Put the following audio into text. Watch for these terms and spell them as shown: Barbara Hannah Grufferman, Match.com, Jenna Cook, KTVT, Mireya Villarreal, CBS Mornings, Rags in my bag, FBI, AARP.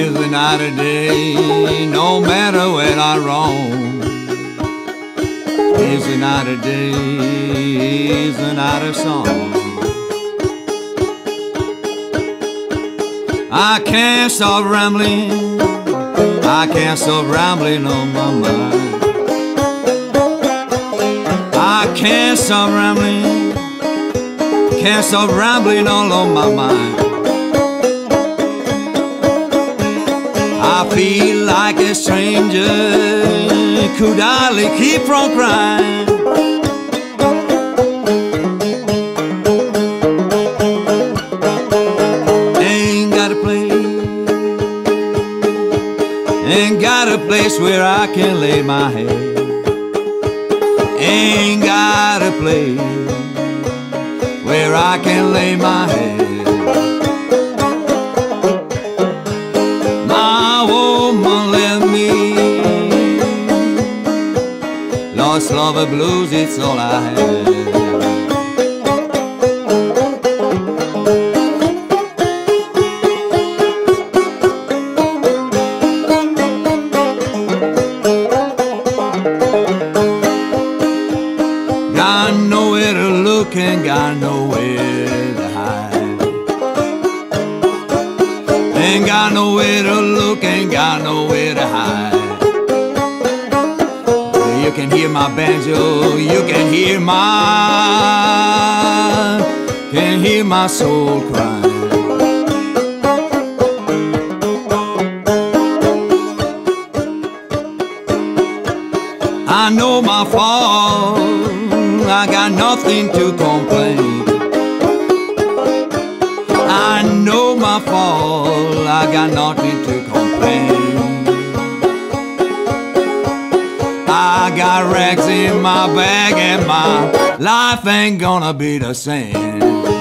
is the night or day, no matter where I roam. Is the night or day, is the night or song. I can't stop rambling, I can't stop rambling on my mind. I can't stop rambling all on my mind. I feel like a stranger, could hardly keep from crying. Ain't got a place where I can lay my head. Ain't got a place where I can lay my head. My woman left me. Lost lover blues, it's all I had. Got nowhere to look and got nowhere to hide. Ain't got nowhere to look, ain't got nowhere to hide. You can hear my banjo, you can hear my soul cry. I know my fault, I got nothing to complain. I know my fault, I got nothing to complain. I got rags in my bag and my life ain't gonna be the same.